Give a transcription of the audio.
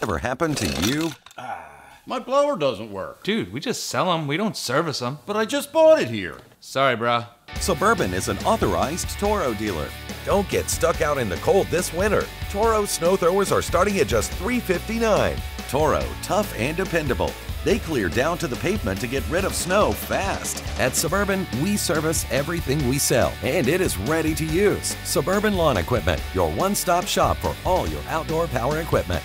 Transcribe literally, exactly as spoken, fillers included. Ever happened to you? Ah, my blower doesn't work. Dude, we just sell them, we don't service them. But I just bought it here. Sorry, brah. Suburban is an authorized Toro dealer. Don't get stuck out in the cold this winter. Toro snow throwers are starting at just three fifty-nine. Toro, tough and dependable. They clear down to the pavement to get rid of snow fast. At Suburban, we service everything we sell, and it is ready to use. Suburban Lawn Equipment, your one-stop shop for all your outdoor power equipment.